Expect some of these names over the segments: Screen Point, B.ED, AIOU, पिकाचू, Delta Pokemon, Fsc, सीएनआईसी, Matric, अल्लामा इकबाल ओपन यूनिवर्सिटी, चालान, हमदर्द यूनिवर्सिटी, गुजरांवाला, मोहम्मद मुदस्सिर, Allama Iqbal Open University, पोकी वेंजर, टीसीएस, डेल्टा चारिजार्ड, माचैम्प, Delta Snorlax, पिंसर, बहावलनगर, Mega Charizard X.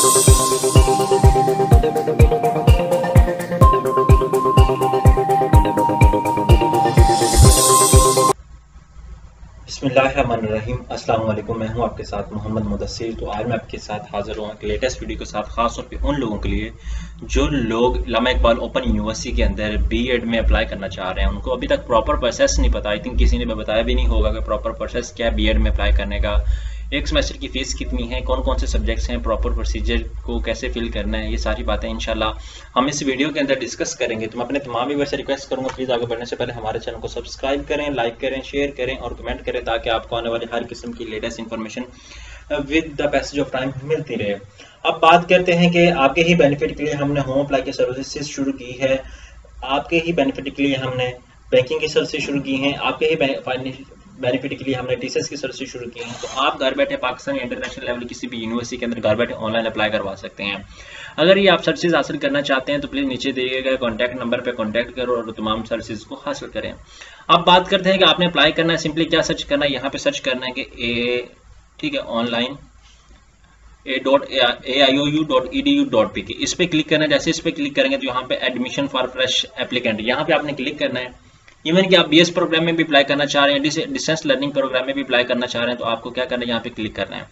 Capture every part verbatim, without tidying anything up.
बिस्मिल्लाहिर्रहमानिर्रहीम। अस्सलाम वालेकुम। मैं हूं आपके साथ मोहम्मद मुदस्सिर। तो आज मैं आपके साथ हाजिर हुआ एक लेटेस्ट वीडियो के साथ, खास तौर पे उन लोगों के लिए जो लोग अल्लामा इकबाल ओपन यूनिवर्सिटी के अंदर बीएड में अप्लाई करना चाह रहे हैं। उनको अभी तक प्रॉपर प्रोसेस नहीं पता। आई थिंक किसी ने बताया भी नहीं होगा कि प्रॉपर प्रोसेस क्या है बीएड में अप्लाई करने का, एक सेमेस्टर की फीस कितनी है, कौन कौन से सब्जेक्ट्स हैं, प्रॉपर प्रोसीजर को कैसे फिल करना है। ये सारी बातें इंशाल्लाह हम इस वीडियो के अंदर डिस्कस करेंगे। तो मैं अपने तमाम व्यूअर से रिक्वेस्ट करूंगा, प्लीज़ आगे बढ़ने से पहले हमारे चैनल को सब्सक्राइब करें, लाइक करें, शेयर करें और कमेंट करें, ताकि आपको आने वाली हर किस्म की latest information with the passage of time मिलती रहे। अब बात करते हैं कि आपके ही बेनिफिट के लिए हमने होम अप्लाई की सर्विसेज शुरू की है, आपके ही बेनिफिट के लिए हमने बैंकिंग की सर्विसेज शुरू की हैं, आपके ही बेनिफिट के लिए हमने टीसीएस की सर्विस शुरू की है। तो आप घर बैठे पाकिस्तान इंटरनेशनल लेवल किसी भी यूनिवर्सिटी के अंदर घर बैठे ऑनलाइन अप्लाई करवा सकते हैं। अगर ये आप सर्विसेज हासिल करना चाहते हैं तो प्लीज़ नीचे दिए गए कॉन्टैक्ट नंबर पर कॉन्टैक्ट करो और तमाम सर्विसेज को हासिल करें। अब बात करते हैं कि आपने अप्लाई करना है, सिंपली क्या सर्च करना है। यहाँ पर सर्च करना है कि ए ठीक है online A dot A I O U dot E D U dot P K, इस पर क्लिक करना है। जैसे इस पर क्लिक करेंगे तो यहाँ पे एडमिशन फॉर फ्रेश एप्लीकेंट, यहाँ पे आपने क्लिक करना है। इवन कि आप बीएस प्रोग्राम में भी अप्लाई करना चाह रहे हैं, डिस्टेंस लर्निंग प्रोग्राम में भी अप्लाई करना चाह रहे हैं, तो आपको क्या करना है, यहाँ पे क्लिक करना है।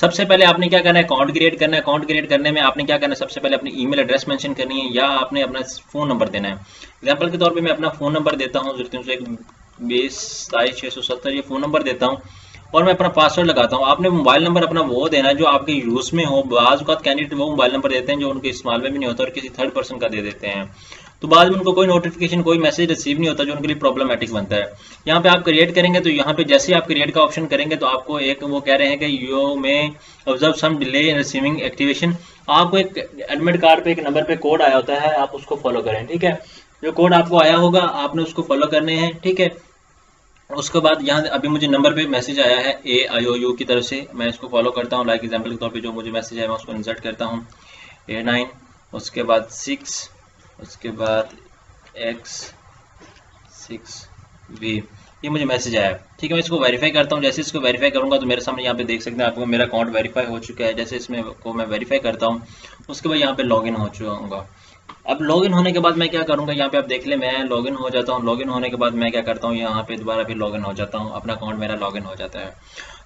सबसे पहले आपने क्या करना है, अकाउंट क्रिएट करना है। अकाउंट क्रिएट करने में आपने क्या करना है, सबसे पहले अपनी ईमेल एड्रेस मेंशन करनी है या आपने अपना फोन नंबर देना है। एग्जाम्पल के तौर पर मैं अपना फोन नंबर देता हूँ, बीस सत्ताईस छह सौ सत्तर ये फोन नंबर देता हूँ और मैं अपना पासवर्ड लगाता हूँ। आपने मोबाइल नंबर अपना वो देना है जो आपके यूज में हो। बाज़ औक़ात कैंडिडेट वो मोबाइल नंबर देते हैं जो उनके इस्तेमाल में भी नहीं होता और किसी थर्ड पर्सन का दे देते हैं, तो बाद में उनको कोई नोटिफिकेशन कोई मैसेज रिसीव नहीं होता, जो उनके लिए प्रॉब्लमेटिक बनता है। यहाँ पे आप क्रिएट करेंगे तो यहाँ पे जैसे आप क्रिएट का ऑप्शन करेंगे तो आपको एक वो कह रहे हैं कि यू में observe some delay in receiving activation. आपको एक एडमिट कार्ड पे एक नंबर पे कोड आया होता है, आप उसको फॉलो करें। ठीक है, जो कोड आपको आया होगा आपने उसको फॉलो करने हैं। ठीक है, उसके बाद यहाँ अभी मुझे नंबर पे मैसेज आया है ए आई ओ यू की तरफ से, मैं इसको फॉलो करता हूँ। लाइक एग्जाम्पल के तौर पे जो मुझे मैसेज आया मैं उसको इंसर्ट करता हूँ, ए नाइन उसके बाद सिक्स उसके बाद एक्स सिक्स बी, ये मुझे मैसेज आया। ठीक है, मैं इसको वेरीफाई करता हूँ। जैसे इसको वेरीफाई करूँगा तो मेरे सामने यहाँ पे देख सकते हैं आपको मेरा अकाउंट वेरीफाई हो चुका है। जैसे इसमें को मैं वेरीफाई करता हूँ, उसके बाद यहाँ पे लॉगिन हो चुका हूँ। अब लॉगिन होने के बाद मैं क्या करूँगा, यहाँ पे आप देख ले, मैं लॉगिन हो जाता हूँ। लॉगिन होने के बाद मैं क्या करता हूँ, यहाँ पे दोबारा फिर लॉगिन हो जाता हूँ, अपना अकाउंट मेरा लॉगिन हो जाता है।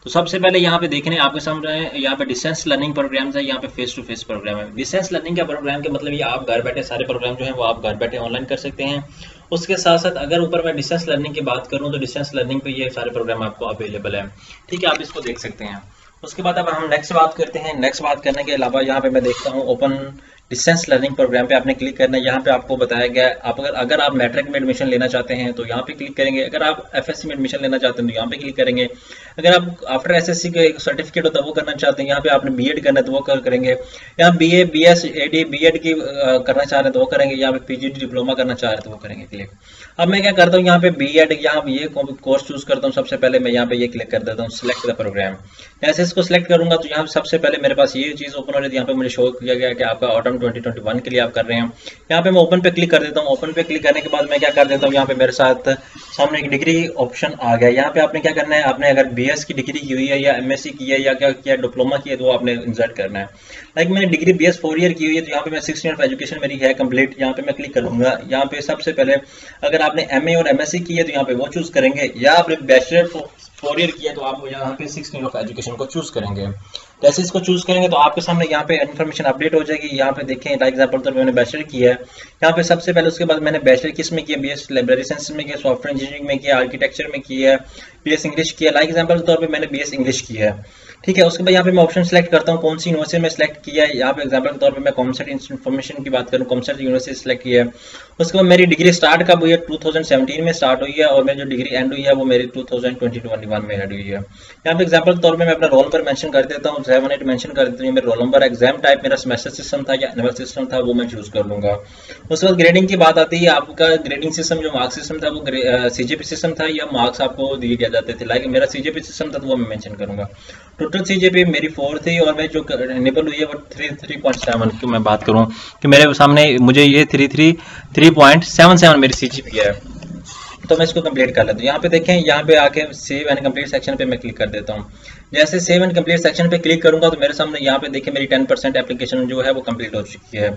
तो सबसे पहले यहाँ पे देखने आपके सामने यहाँ पे डिस्टेंस लर्निंग प्रोग्राम्स है, यहाँ पे फेस टू फेस प्रोग्राम है। डिस्टेंस लर्निंग का प्रोग्राम के मतलब ये आप घर बैठे सारे प्रोग्राम जो है वो आप घर बैठे ऑनलाइन कर सकते हैं। उसके साथ साथ अगर ऊपर मैं डिस्टेंस लर्निंग की बात करूँ तो डिस्टेंस लर्निंग पे ये सारे प्रोग्राम आपको अवेलेबल है। ठीक है, आप इसको देख सकते हैं। उसके बाद अब हम नेक्स्ट बात करते हैं। नेक्स्ट बात करने के अलावा यहाँ पे मैं देखता हूँ ओपन डिस्टेंस लर्निंग प्रोग्राम पे आपने क्लिक करना है। यहाँ पे आपको बताया गया है आप अगर अगर आप मैट्रिक में एडमिशन लेना चाहते हैं तो यहाँ पे क्लिक करेंगे, अगर आप एफएससी में एडमिशन लेना चाहते हैं तो यहाँ पे क्लिक करेंगे, अगर आप आफ्टर एसएससी का एक सर्टिफिकेट होता है वो करना चाहते हैं, यहाँ पे आपने बीएड करना है तो वो कर करेंगे, यहाँ बीए बीएस एडी बीएड की करना चाह रहे हैं तो वो करेंगे, यहाँ पे पीजीडी डिप्लोमा करना चाह रहे हैं तो वो करेंगे क्लिक। अब मैं क्या करता हूँ, यहाँ पे बीएड यहाँ पे ये कोर्स चूज करता हूँ। सबसे पहले मैं यहाँ पे ये क्लिक कर देता हूँ, सिलेक्ट द प्रोग्राम। जैसे इसको सिलेक्ट करूंगा तो यहाँ सबसे पहले मेरे पास ये चीज ओपन हो रही है। यहाँ पे मुझे शो किया गया कि आपका ऑटम ट्वेंटी ट्वेंटी वन के लिए आप कर रहे हैं। यहाँ पे मैं ओपन पे क्लिक कर देता हूँ। ओपन पे क्लिक करने के बाद मैं क्या कर देता हूँ, यहाँ पे मेरे साथ सामने एक डिग्री ऑप्शन आ गया। यहाँ पे आपने क्या करना है, आपने अगर बीएस की डिग्री की हुई है या एमएससी की है या क्या किया डिप्लोमा किया तो आपने इंसर्ट करना है। लाइक मैंने डिग्री बीएस फोर ईयर की हुई है तो यहाँ पे मैं सिक्स ईयर ऑफ एजुकेशन मेरी है कंप्लीट, यहाँ पे मैं क्लिक करूंगा। यहाँ पे सबसे पहले अगर आपने एमए और एमएससी की है तो यहाँ पे वो चूज करेंगे, या आपने बैचलर फोर ईयर किया तो आप यहाँ पे सिक्स ईयर ऑफ एजुकेशन को चूज करेंगे। जैसे इसको चूज करेंगे तो आपके सामने यहाँ पे इन्फॉर्मेशन अपडेट हो जाएगी। यहाँ पे देखें फॉर एग्जाम्पल तो मैंने बैचलर किया है, यहाँ पे सबसे पहले उसके बाद मैंने बैचलर किस में किया, बीएस लाइब्रेरी साइंस में किया, सॉफ्टवेयर इंजीनियरिंग में किया, आर्किटेक्चर में किया है, बीएस इंग्लिश किया, लाइक एग्जाम्पल के तौर पर मैंने बीएस इंग्लिश किया है। ठीक है, उसके बाद यहाँ पे मैं ऑप्शन सेलेक्ट करता हूँ कौन सी यूनिवर्सिटी में सेलेक्ट किया है। यहाँ पे एग्जाम्पल के तौर पे मैं कॉमर्स इन्फॉर्मेशन की बात करूँ, कॉमर्स यूनिवर्सिटी सेलेक्ट किया है। उसके बाद मेरी डिग्री स्टार्ट कब हुई है, टू थाउजेंड सेवेंटीन में स्टार्ट हुई है और मेरी जो डिग्री एंड हुई है वो मेरी टू थाउजेंड ट्वेंटी वन में एंड हुई है। यहाँ पे एग्जाम्पल के तौर पर मैं अपना रोल नंबर मेंशन कर देता हूँ, सेवन एट मेंशन कर देता हूँ, मेरा रोल नंबर, एग्जाम टाइप मेरा सेमेस्टर सिस्टम था या एनुअल सिस्टम था वो मैं चूज कर लूँगा। उसके बाद ग्रेडिंग की बात आती है, आपका ग्रेडिंग सिस्टम जो मार्क्स सिस्टम था वो सीजीपी सिस्टम था या मार्क्स आपको दिए गए जाते थे। लाइक मेरा सीजीपी सिस्टम था तो वो मैं मेंशन करूँगा। टोटल सीजीपी मेरी फोर थी और मैं जो इनेबल हुई है वो थ्री थ्री पॉइंट सेवन की मैं बात करूँ कि मेरे सामने मुझे ये three three three point seven seven मेरी सीजीपी है, तो मैं इसको कंप्लीट कर लेता हूँ। यहाँ पे देखें, यहाँ पे आके सेव एंड कंप्लीट सेक्शन पे मैं क्लिक कर देता हूँ। जैसे सेव एंड कंप्लीट सेक्शन पे क्लिक करूंगा तो मेरे सामने यहाँ पे देखिए मेरी टेन परसेंट एप्लीकेशन जो है वो कंप्लीट हो चुकी है।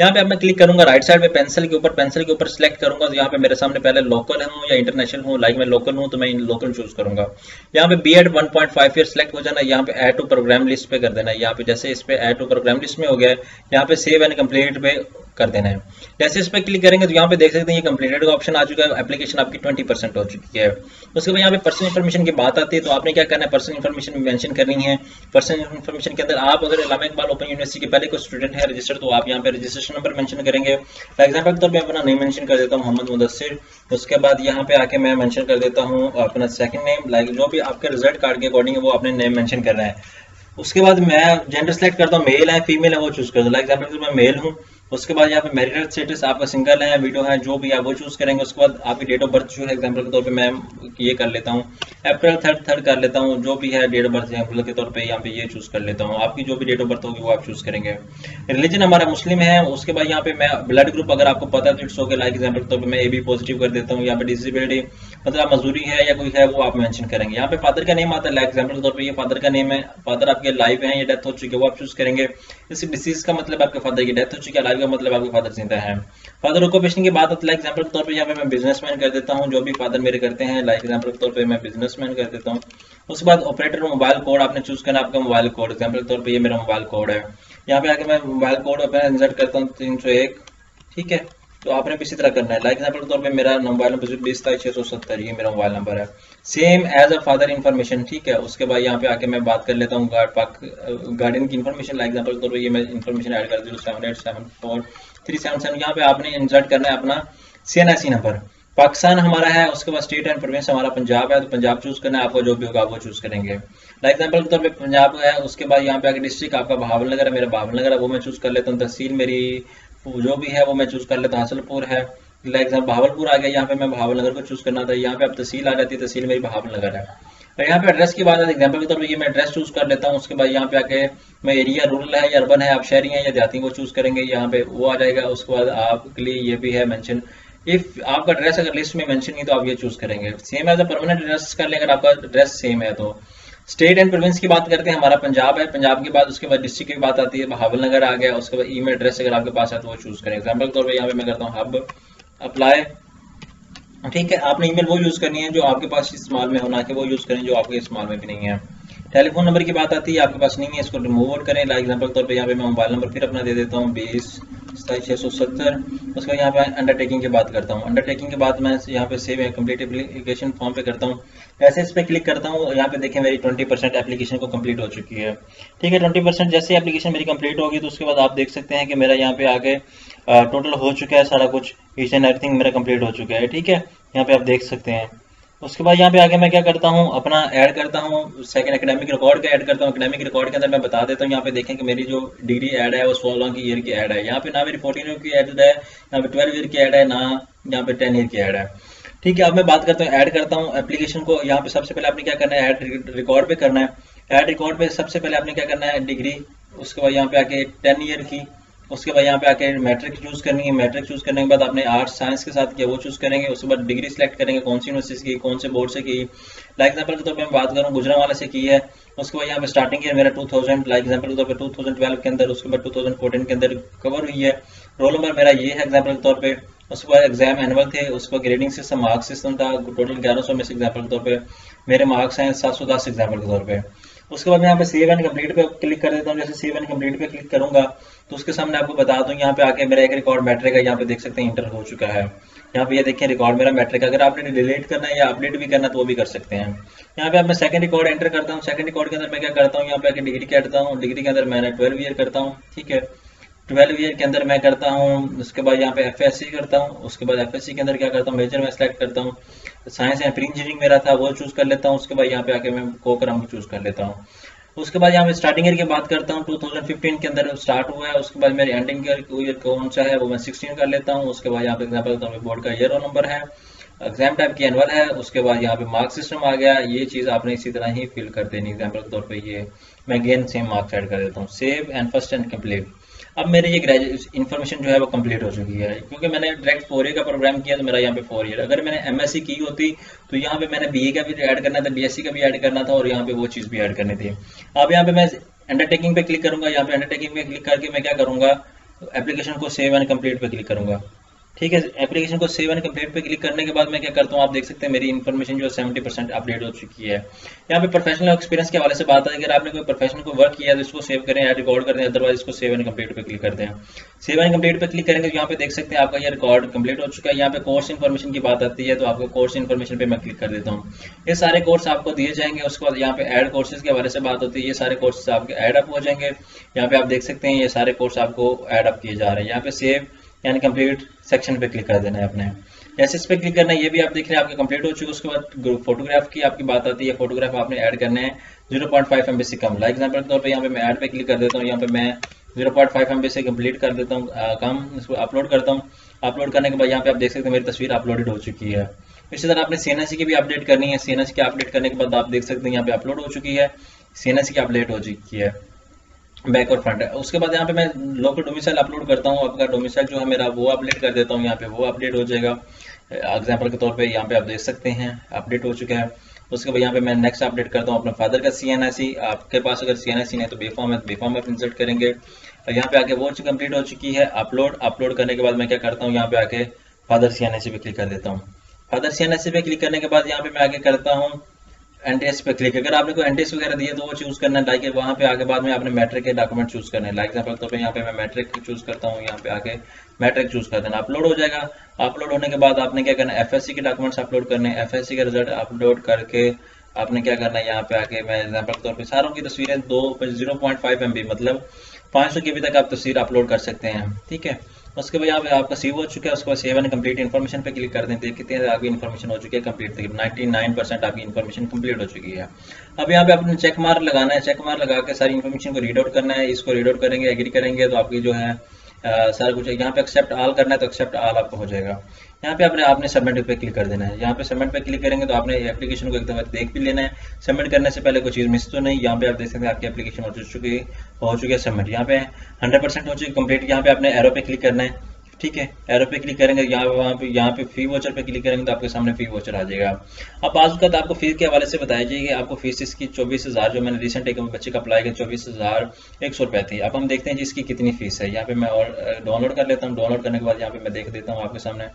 यहाँ पे अब मैं क्लिक करूंगा राइट साइड पे पेंसिल के ऊपर, पेंसिल के ऊपर सिलेक्ट करूंगा तो यहाँ पे मेरे सामने पहले लोकल हूँ या इंटरनेशनल हूँ, लाइक मैं लोकल हूँ तो मैं लोकल चूज करूंगा। यहाँ पे B Ed one point five year select हो जाना, यहाँ पे एड टू प्रोग्राम लिस्ट पे कर देना है। यहाँ पे जैसे इस पे एड टू प्रोग्राम लिस्ट में हो गया है, यहाँ पे सेव एंड कंप्लीट पे कर देना है। जैसे इस पर क्लिक करेंगे तो यहाँ पे देख सकते हैं ये कंप्लीटेड का ऑप्शन आ चुका है, एप्लीकेशन आपकी ट्वेंटी परसेंट हो चुकी है। उसके बाद यहाँ पे पर्सनल इन्फॉर्मेशन की बात आती है तो आपने क्या करना है, पर्सनल इन्फॉर्मेशन मेंशन करनी है। पर्सनल इन्फॉर्मेशन के अंदर आप अगर अल्लामा इकबाल ओपन यूनिवर्सिटी के पहले कोई स्टूडेंट है रजिस्टर तो आप यहाँ पे रजिस्ट्रेशन नंबर मेंशन करेंगे। फॉर एग्जाम्पल तो मैं अपना नेम मेंशन कर देता हूँ मोहम्मद मुदस्सिर। उसके बाद यहाँ पे आके मैं मेंशन कर देता हूँ अपना सेकंड नेम, लाइक जो भी आपके रिजल्ट कार्ड के अकॉर्डिंग है वो आपने नेम मेंशन करना है। उसके बाद मैं जेंडर सेलेक्ट करता हूँ, मेल है फीमेल है वो चूज करता हूँ, लाइक एग्जाम्पल तो मैं मेल हूँ। उसके बाद यहाँ पे मैरिटल स्टेटस आपका सिंगल है विडो है जो भी आप वो चूज करेंगे। उसके बाद आपकी डेट ऑफ बर्थ जो है एग्जाम्पल के तौर पे मैं ये कर लेता हूँ अप्रैल थर्ड थर्ड कर लेता हूँ, जो भी है डेट ऑफ बर्थ एग्जाम्पल के तौर पे यहाँ पे ये चूज कर लेता हूँ। आपकी जो भी डेट ऑफ बर्थ होगी वो आप चूज करेंगे। रिलीजन हमारा मुस्लिम है। उसके बाद यहाँ पे मैं ब्लड ग्रुप अगर आपको पता है इट्स ओके, लाइक एग्जाम्पल के तौर पर मैं ए बी पॉजिटिव कर देता हूँ। यहाँ पे डिसेबिलिटी मतलब मजदूरी है या कोई है वो आप मेंशन करेंगे। यहाँ पे फादर का नेम आता है, लाइक एग्जाम्पल के तौर पर ये फादर का नेम है, फादर आपके लाइफ है या डेथ हो चुकी है वो आप चूज करेंगे। इस डिसीज का मतलब आपके फादर की डेथ हो चुकी है, लाइफ का मतलब आपके फादर जिंदा है। फादर ऑक्यूपेशन की बात होती है, एग्जांपल के तौर पे यहाँ पे मैं बिजनेसमैन कर देता हूँ, जो भी फादर मेरे करते हैं लाइक एग्जांपल के तौर पे मैं बिजनेसमैन कर देता हूँ। उसके बाद ऑपरेटर मोबाइल कोड आपने चूज करना, आपका मोबाइल कोड एग्जांपल के तौर पे ये मेरा मोबाइल कोड है। यहाँ पे आके मैं मोबाइल कोड अपना इंसर्ट करता हूँ तीन सौ एक, ठीक है। तो आपने भी इसी तरह करना है, लाइक एग्जाम्पल के तौर पे मेरा मोबाइल नंबर बीस तारीख छः सौ सत्तर ये मेरा मोबाइल नंबर है, same as a father information, ठीक है। उसके बाद यहाँ पे आके मैं बात कर लेता हूँ गार्डियन की इन्फॉर्मेशन, लाइक एग्जाम्पल के तौर पे ये मैं इन्फॉर्मेशन ऐड कर zero seven eight seven four three seven seven यहाँ पे आपने इंसर्ट करना है अपना C N I C number. Pakistan हमारा है, उसके बाद स्टेट एंड प्रोविंस हमारा पंजाब है तो पंजाब चूज करना है, आपको जो भी होगा आप वो चूज करेंगे। लाइक एग्जाम्पल के तौर पे पंजाब है। उसके बाद यहाँ पे आके डिस्ट्रिक्ट आपका बहावलनगर है, मेरा बहावलनगर है वो मैं चूज कर लेता हूँ। तहसील मेरी जो भी है वो मैं चूज कर लेता हूँ, हासलपुर है, लाइक बहावलपुर आ गया, यहाँ पे मैं बहावलनगर को चूज करना था। यहाँ पे अब तहसील आ जाती है, तहसील मेरी बहावलनगर है। और यहाँ पे एड्रेस की बात है, एग्जाम्पल के तौर पे ये मैं एड्रेस चूज कर लेता हूँ। उसके बाद यहाँ पे आके मैं एरिया रूरल है या अर्बन है, आप शहरी हैं या देहाती वो चूज करेंगे, यहाँ पे वो आ जाएगा। उसके बाद आपके लिए ये भी है मेंशन, इफ आपका एड्रेस अगर लिस्ट में मेंशन नहीं तो आप ये चूज करेंगे। Same as a permanent address कर लेंगे अगर आपका एड्रेस सेम है तो। स्टेट एंड प्रोविंस की बात करते हैं, हमारा पंजाब है, पंजाब के बाद उसके बाद डिस्ट्रिक्ट की बात आती है, बहावलनगर आ गया। उसके बाद ईमेल एड्रेस अगर आपके पास है तो वो चूज करें। एग्जाम्पल के तौर पे यहाँ पे मैं करता हूँ हब अप्लाई, ठीक है। आपने ईमेल वो यूज करनी है जो आपके पास इस्तेमाल में होना के वो यूज करें जो आपके इस्तेमाल में भी नहीं है। टेलीफोन नंबर की बात आती है, आपके पास नहीं है इसको रिमूव आउट करें। लाइक एग्जाम्पल के तौर पर यहाँ पे मैं मोबाइल नंबर फिर अपना दे देता हूँ बीस सताईस छः सौ सत्तर। उसके बाद यहाँ पे अंडरटेकिंग की बात करता हूँ, अंडरटेकिंग के बाद मैं यहाँ पे सेव कंप्लीट एप्लीकेशन फॉर्म पे करता हूँ। जैसे इस पर क्लिक करता हूँ यहाँ पे देखें मेरी ट्वेंटी परसेंट एप्लीकेशन को कंप्लीट हो चुकी है, ठीक है। ट्वेंटी परसेंट जैसे एप्लीकेशन मेरी कंप्लीट होगी तो उसके बाद आप देख सकते हैं कि मेरा यहाँ पे आगे टोटल हो चुका है, सारा कुछ ईच एंड एवरीथिंग मेरा कंप्लीट हो चुका है, ठीक है। यहाँ पे आप देख सकते हैं। उसके बाद यहाँ पे आगे मैं क्या करता हूँ अपना ऐड करता हूँ सेकंड एकेडमिक रिकॉर्ड का ऐड करता हूँ। एकेडमिक रिकॉर्ड के अंदर मैं बता देता हूँ, यहाँ पे देखें कि मेरी जो डिग्री ऐड है वो सोलह की ईयर की ऐड है। यहाँ पे ना मेरी फोर्टीन ईयर की ऐड है, यहाँ पे ट्वेल्व ईयर की ऐड है, ना यहाँ पे टेन ईयर की ऐड है, ठीक है। अब मैं बात करता हूँ ऐड करता हूँ एप्लीकेशन को। यहाँ पे सबसे पहले आपने क्या करना है ऐड रिकॉर्ड पे करना है। ऐड रिकॉर्ड पे सबसे पहले आपने क्या करना है डिग्री, उसके बाद यहाँ पे आके टेन ईयर की, उसके बाद यहाँ पे आके मैट्रिक चूज करनी है। मैट्रिक चूज करने के बाद आपने आर्ट्स साइंस के साथ किया वो चूज करेंगे। उसके बाद डिग्री सेलेक्ट करेंगे, कौन सी यूनिवर्सिटी की कौन से बोर्ड से की, लाइक एग्जाम्पल के तौर पे मैं बात करूँ गुजरांवाला से की है। उसके बाद यहाँ पे स्टार्टिंग ईयर मेरा टू थाउजेंड, लाइक एग्जाम्पल के तौर पे टू थाउजेंड ट्वेल्व के अंदर, उसके बाद टू थाउजेंड फोर्टीन के अंदर कवर हुई है। रोल नंबर मेरा ये है एग्जाम्पल के तौर पर। उसके बाद एग्जाम एनुअल थे, उसके बाद ग्रेडिंग सिस्टम मार्क्स सिस्टम था, टोटल ग्यारह सौ में से एग्जाम्पल के तौर पर मेरे मार्क्स हैं सात सौ दस एग्जाम्पल के तौर पर। उसके बाद मैं यहाँ पे सेव एंड कंप्लीट पे क्लिक कर देता हूँ। जैसे सेव एंड कंप्लीट पे क्लिक करूंगा तो उसके सामने आपको बता दूं यहाँ पे आके मेरा एक रिकॉर्ड मैट्रिक है, यहाँ पे देख सकते हैं इंटर हो चुका है। यहाँ पे ये देखिए रिकॉर्ड मेरा मैट्रिक, अगर आपने डिलीट करना है या अपडेट भी करना तो वो भी कर सकते हैं। यहाँ पे आप मैं सेकंड रिकॉर्ड एंटर करता हूँ। सेकंड रिकॉर्ड के अंदर मैं क्या करता हूँ यहाँ पे आके डिग्री करता हूँ, डिग्री के अंदर मैंने ट्वेल्व ईयर करता हूँ, ठीक है। ट्वेल्व ईयर के अंदर मैं करता हूँ, उसके बाद यहाँ पे एफ एस सी करता हूँ। उसके बाद एफ एस सी के अंदर क्या करता हूँ मेजर मैं सेलेक्ट करता हूँ, साइंस एंड प्री इंजीनियरिंग मेरा था वो चूज कर लेता हूँ। उसके बाद यहाँ पे आके मैं कोकराम चूज कर लेता हूँ। उसके बाद यहाँ पे स्टार्टिंग ईयर की बात करता हूँ, टू थाउजेंड फिफ्टीन के अंदर स्टार्ट हुआ है। उसके बाद मेरी एंडिंग ईयर कौन सा है वो मैं सिक्सटीन कर लेता हूँ। उसके बाद यहाँ पे एग्जाम्पल तो बोर्ड का ईयर और नंबर है, एग्जाम टाइप की एनुअल है। उसके बाद यहाँ पे मार्क्स सिस्टम आ गया, ये चीज़ आपने इसी तरह ही फिल कर देनी। एग्जाम्पल के तौर पर ये मैं अगेन सेम मार्क्स ऐड कर देता हूँ। Save and first and complete. अब मेरी ये ग्रेजुएशन इन्फॉर्मेशन जो है वो कंप्लीट हो चुकी है, क्योंकि मैंने डायरेक्ट फोर ईयर का प्रोग्राम किया तो मेरा यहाँ पे फोर ईयर। अगर मैंने एमएससी की होती तो यहाँ पे मैंने बीए का भी ऐड करना था, बीएससी का भी ऐड करना था और यहाँ पे वो चीज़ भी ऐड करनी थी। अब यहाँ पे मैं अंडरटेकिंग पे क्लिक करूँगा, यहाँ पे अंडरटेकिंग पे क्लिक करके मैं क्या करूँगा, एप्लीकेशन को सेव एंड कम्प्लीट पे क्लिक करूँगा। ठीक है, एप्लीकेशन को सेव एंड कंप्लीट पे क्लिक करने के बाद मैं क्या करता हूँ, आप देख सकते हैं मेरी इन्फॉर्मेशन जो है सेवेंटी परसेंट अपडेट हो चुकी है। यहाँ पे प्रोफेशनल एक्सपीरियंस के हवाले से बात है, अगर आपने कोई प्रोफेशनल को वर्क किया है तो इसको सेव करें या रिकॉर्ड कर दें, अदरवाइज इसको सेव एंड कंप्लीट पे क्लिक कर दें। सेव एंड कंप्लीट पे क्लिक करेंगे तो यहाँ पे देख सकते हैं आपका ये रिकॉर्ड कंप्लीट हो चुका है। यहाँ पे कोर्स इन्फॉर्मेशन की बात आती है तो आपको कोर्स इन्फॉर्मेशन पे मैं क्लिक कर देता हूँ, ये सारे कोर्स आपको दिए जाएंगे। उसके बाद यहाँ पे एड कोर्सेज के हवाले से बात होती है, ये सारे कोर्सेज आपके एड अप हो जाएंगे। यहाँ पे आप देख सकते हैं ये सारे कोर्स आपको एड अप किए जा रहे हैं। यहाँ पे सेव यानी कंप्लीट सेक्शन पे क्लिक कर देना है अपने, जैसे इस पे क्लिक करना है। ये भी आप देख रहे हैं आपके कंप्लीट हो चुकी है। उसके बाद फोटोग्राफ की आपकी बात आती है, फोटोग्राफ आपने ऐड करने हैं ज़ीरो पॉइंट फाइव एमबी से कम। लाइक एग्जांपल के तौर पे यहाँ पे मैं ऐड पे क्लिक कर देता हूँ, यहाँ पे मैं ज़ीरो पॉइंट फाइव एमबी से कंप्लीट कर देता हूँ कम, इसको अपलोड करता हूँ। अपलोड करने के बाद यहाँ पे आप देख सकते हैं मेरी तस्वीर अपलोडेड हो चुकी है। इसी तरह आपने सीएनएससी की भी अपडेट करनी है, सीएनएससी की अपडेट करने के बाद आप देख सकते हैं यहाँ पे अपलोड हो चुकी है, सीएनएससी की अपडेट हो चुकी है बैक और फ्रंट। उसके बाद यहाँ पे मैं लोकल डोमिसाइल अपलोड करता हूँ, आपका डोमिसाइल जो है मेरा वो अपडेट कर देता हूँ, यहाँ पे वो अपडेट हो जाएगा। एग्जाम्पल के तौर पे यहाँ पे आप देख सकते हैं अपडेट हो चुका है। उसके बाद यहाँ पे मैं नेक्स्ट अपडेट करता हूँ अपने फादर का सीएनआईसी। आपके पास अगर सीएनआईसी नहीं है तो बेफॉर्म है, बेफॉर्म में इंसर्ट करेंगे। यहाँ पे आके वो कंप्लीट हो चुकी है अपलोड। अपलोड करने के बाद मैं क्या करता हूँ, यहाँ पे आके फादर सीएनआईसी पे क्लिक कर देता हूँ। फादर सीएनआईसी पे क्लिक करने के बाद यहाँ पे मैं आगे करता हूँ एनटीएस पे क्लिक। अगर आपने कोई एनटीएस वगैरह दिए तो वो चूज करना है, लाइक वहाँ पे आगे बाद में आपने मैट्रिक के डॉक्यूमेंट चूज करने हैं। लाइक एग्जाम्पल तो पे यहाँ पे मैं मैट्रिक चूज करता हूँ, यहाँ पे आके मैट्रिक चूज कर देना, अपलोड हो जाएगा। अपलोड होने के बाद आपने क्या करना है, एफएससी के डॉक्यूमेंट्स अपलोड करने हैं। एफएससी के रिजल्ट अपलोड करके आपने क्या करना है, यहाँ पे आके मैं एग्जाम्पल के तौर पर सारों की तस्वीरें दो zero point five M B मतलब पाँच सौ के बी तक आप तस्वीर अपलोड कर सकते हैं। ठीक है, उसके बाद यहाँ पे आपका सेव हो चुका है। उसके बाद सेव एंड कंप्लीट इन्फॉर्मेशन पे क्लिक कर दें, देखते हैं आपकी इन्फॉर्मेशन हो चुकी है कंप्लीट। तक निन्यानवे परसेंट आपकी इन्फॉर्मेशन कंप्लीट हो चुकी है। अब यहाँ पे आपने चेक मार्क लगाना है, चेक मार्क लगा के सारी इन्फॉर्मेशन को रीड आउट करना है। इसको रीड आउट करेंगे, एग्री करेंगे तो आपकी जो है आ, सारा कुछ यहाँ पे एक्सेप्ट आल करना है तो एक्सेप्ट आल आपको हो जाएगा। यहाँ पे आपने आपने सबमिट पे क्लिक कर देना है। यहाँ पे सबमिट पे क्लिक करेंगे तो आपने एप्लीकेशन को एक दफा देख भी लेना है, सबमिट करने से पहले कोई चीज़ मिस तो नहीं। यहाँ पे आप देख सकते हैं आपकी एप्लीकेशन हो चुकी हो चुकी है सबमिट। यहाँ पे हंड्रेड परसेंट हो चुकी कंप्लीट। यहाँ पे आपने एरो पे क्लिक करना है, ठीक है, एरो पे क्लिक करेंगे यहाँ वहाँ पे यहाँ पे फी वोचर पे क्लिक करेंगे तो आपके सामने फी वोचर आ जाएगा। अब आज का तो आपको फीस के हवाले से बताया जाइए, आपको फीस इसकी चौबीस हज़ार जो मैंने रिसेंट एक बच्चे का अप्लाई किया चौबीस हज़ार एक सौ रुपये थी। अब हम देखते हैं जी इसकी कितनी फीस है। यहाँ पे मैं और डाउनलोड कर लेता हूँ, डाउनलोड करने के बाद यहाँ पे मैं देख देता हूँ आपके सामने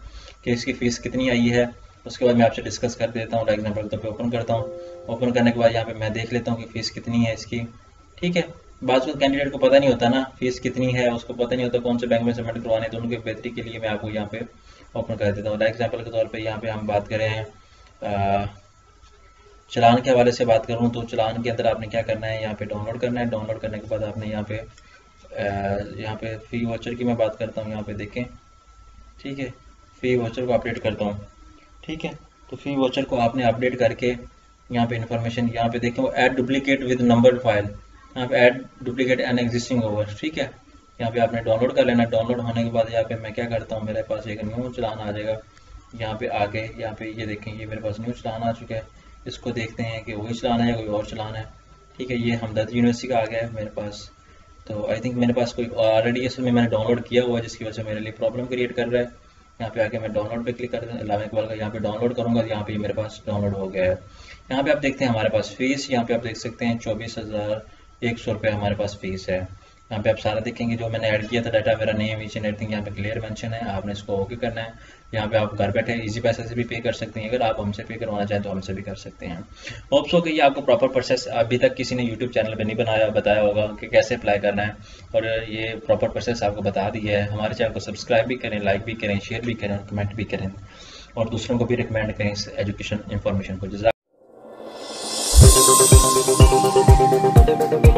कि इसकी फीस कितनी आई है। उसके बाद मैं आपसे डिस्कस कर देता हूँ। एग्जाम्पल तौर पर ओपन करता हूँ, ओपन करने के बाद यहाँ पे मैं देख लेता हूँ कि फीस कितनी है इसकी। ठीक है, बाद में कैंडिडेट को पता नहीं होता ना फीस कितनी है, उसको पता नहीं होता कौन से बैंक में सबमिट करवाने, तो उनके बेहतरी के लिए मैं आपको यहाँ पे ओपन कर देता हूँ। फॉर एग्जाम्पल के तौर पे यहाँ पे हम बात करें आ, चलान के हवाले से बात करूँ तो चलान के अंदर आपने क्या करना है, यहाँ पे डाउनलोड करना है। डाउनलोड करने के बाद आपने यहाँ पे आ, यहाँ पे फी वाचर की मैं बात करता हूँ, यहाँ पे देखें। ठीक है, फी वाचर को अपडेट करता हूँ। ठीक है, तो फी वाचर को आपने अपडेट करके यहाँ पे इन्फॉर्मेशन यहाँ पे देखें, वो add duplicate with number file, यहाँ पे add duplicate and existing over. ठीक है, यहाँ पे आपने डाउनलोड कर लेना। डाउनलोड होने के बाद यहाँ पे मैं क्या करता हूँ, मेरे पास एक न्यू चलान आ जाएगा। यहाँ पे आगे यहाँ पे ये यह देखें, ये मेरे पास न्यू चलान आ चुका है। इसको देखते हैं कि वही चलान है या कोई और चलान है। ठीक है, ये हमदर्द यूनिवर्सिटी का आ गया है मेरे पास, तो आई थिंक मेरे पास कोई ऑलरेडी इसमें मैंने डाउनलोड किया हुआ है जिसकी वजह से मेरे लिए प्रॉब्लम क्रिएट कर रहा है। यहाँ पे आके मैं डाउनलोड पे क्लिक कर देता हूँ, अलामा इकबाल का यहाँ पे डाउनलोड करूँगा। यहाँ पे मेरे पास डाउनलोड हो गया है। यहाँ पे आप देखते हैं हमारे पास फीस, यहाँ पे आप देख सकते हैं चौबीस हज़ार एक सौ रुपये हमारे पास फीस है। यहाँ पे आप सारा देखेंगे जो मैंने ऐड किया था डाटा, मेरा नेम ईच एंड एवरीथिंग यहाँ पे क्लियर मेंशन है। आपने इसको ओके करना है। यहाँ पे आप घर बैठे इजी पैसे से भी पे कर सकते हैं, अगर आप हमसे पे करवाना चाहें तो हमसे भी कर सकते हैं। होप सो कि ये आपको प्रॉपर प्रोसेस, अभी तक किसी ने यूट्यूब चैनल पे नहीं बनाया बताया होगा कि कैसे अप्लाई करना है, और ये प्रॉपर प्रोसेस आपको बता दिया है। हमारे चैनल को सब्सक्राइब भी करें, लाइक भी करें, शेयर भी करें, कमेंट भी करें और दूसरों को भी रिकमेंड करें इस एजुकेशन इंफॉर्मेशन को।